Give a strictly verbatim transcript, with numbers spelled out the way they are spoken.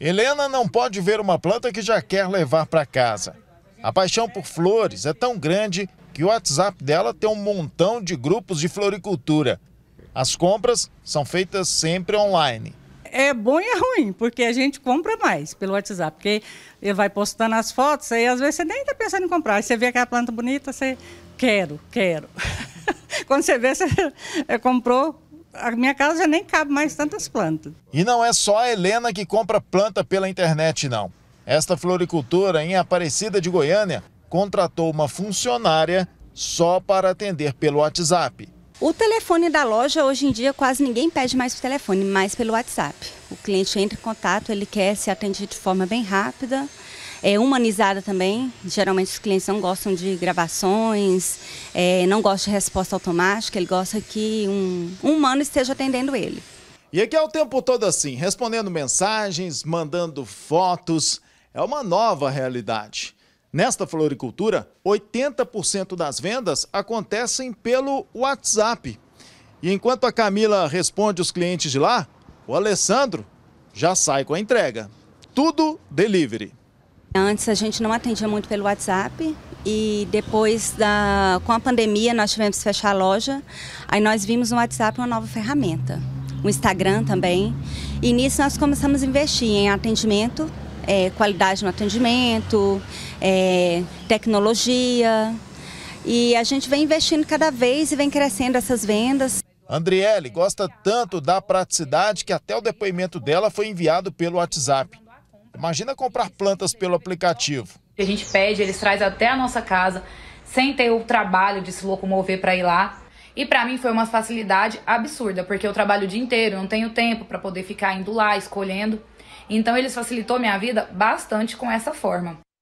Helena não pode ver uma planta que já quer levar para casa. A paixão por flores é tão grande que o WhatsApp dela tem um montão de grupos de floricultura. As compras são feitas sempre online. É bom e é ruim, porque a gente compra mais pelo WhatsApp, porque ele vai postando as fotos e às vezes você nem está pensando em comprar. Aí você vê aquela planta bonita, você quero, quero. Quando você vê, você comprou. A minha casa já nem cabe mais tantas plantas. E não é só a Helena que compra planta pela internet, não. Esta floricultura em Aparecida de Goiânia contratou uma funcionária só para atender pelo WhatsApp. O telefone da loja, hoje em dia, quase ninguém pede mais o telefone, mas pelo WhatsApp. O cliente entra em contato, ele quer ser atendido de forma bem rápida, é humanizada também. Geralmente os clientes não gostam de gravações, é, não gostam de resposta automática, ele gosta que um, um humano esteja atendendo ele. E aqui é o tempo todo assim, respondendo mensagens, mandando fotos, é uma nova realidade. Nesta floricultura, oitenta por cento das vendas acontecem pelo WhatsApp. E enquanto a Camila responde os clientes de lá, o Alessandro já sai com a entrega. Tudo delivery. Antes a gente não atendia muito pelo WhatsApp e depois, da, com a pandemia, nós tivemos que fechar a loja. Aí nós vimos no WhatsApp uma nova ferramenta, o Instagram também. E nisso nós começamos a investir em atendimento, É, qualidade no atendimento, é, tecnologia, e a gente vem investindo cada vez e vem crescendo essas vendas. Andriele gosta tanto da praticidade que até o depoimento dela foi enviado pelo WhatsApp. Imagina comprar plantas pelo aplicativo. A gente pede, eles trazem até a nossa casa, sem ter o trabalho de se locomover para ir lá. E para mim foi uma facilidade absurda, porque eu trabalho o dia inteiro, não tenho tempo para poder ficar indo lá, escolhendo. Então, eles facilitou minha vida bastante com essa forma.